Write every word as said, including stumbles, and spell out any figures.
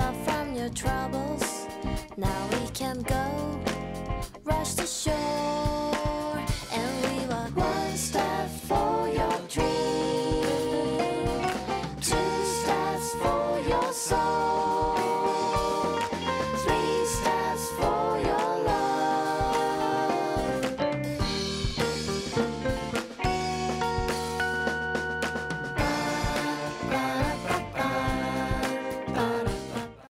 up from your troubles. Now we can go rush to shore.